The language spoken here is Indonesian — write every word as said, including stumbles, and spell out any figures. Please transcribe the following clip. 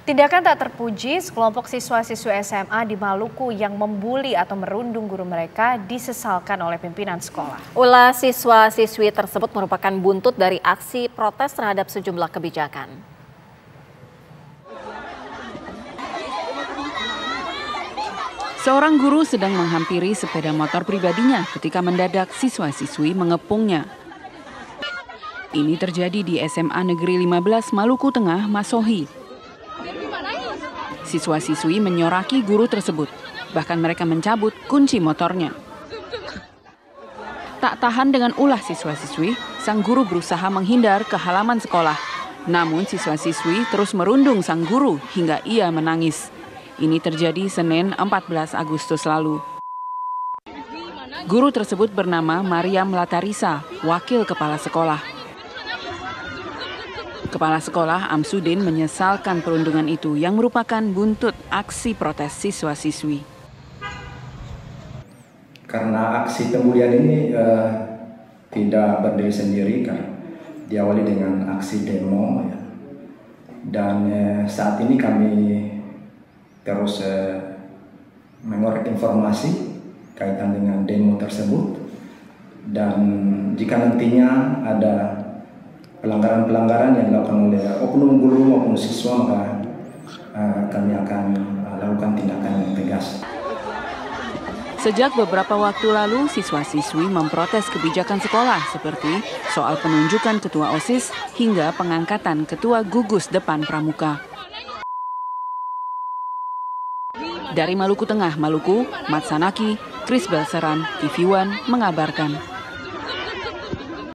Tindakan tak terpuji sekelompok siswa-siswa S M A di Maluku yang membuli atau merundung guru mereka disesalkan oleh pimpinan sekolah. Ulah siswa-siswi tersebut merupakan buntut dari aksi protes terhadap sejumlah kebijakan. Seorang guru sedang menghampiri sepeda motor pribadinya ketika mendadak siswa-siswi mengepungnya. Ini terjadi di S M A Negeri lima belas Maluku Tengah, Masohi. Siswa-siswi menyoraki guru tersebut, bahkan mereka mencabut kunci motornya. Tak tahan dengan ulah siswa-siswi, sang guru berusaha menghindar ke halaman sekolah. Namun siswa-siswi terus merundung sang guru hingga ia menangis. Ini terjadi Senin empat belas Agustus lalu. Guru tersebut bernama Maryam Latarissa, wakil kepala sekolah. Kepala sekolah Amsudin menyesalkan perundungan itu yang merupakan buntut aksi protes siswa-siswi. Karena aksi pembulian ini eh, tidak berdiri sendiri, kan diawali dengan aksi demo, ya. Dan eh, saat ini kami terus eh, mengorek informasi kaitan dengan demo tersebut, dan jika nantinya ada pelanggaran-pelanggaran yang dilakukan oleh oknum guru maupun siswa, maka uh, kami akan uh, lakukan tindakan yang tegas. Sejak beberapa waktu lalu, siswa-siswi memprotes kebijakan sekolah seperti soal penunjukan ketua OSIS hingga pengangkatan ketua gugus depan pramuka. Dari Maluku Tengah, Maluku, Matsanaki, Chris Belseran, T V One mengabarkan.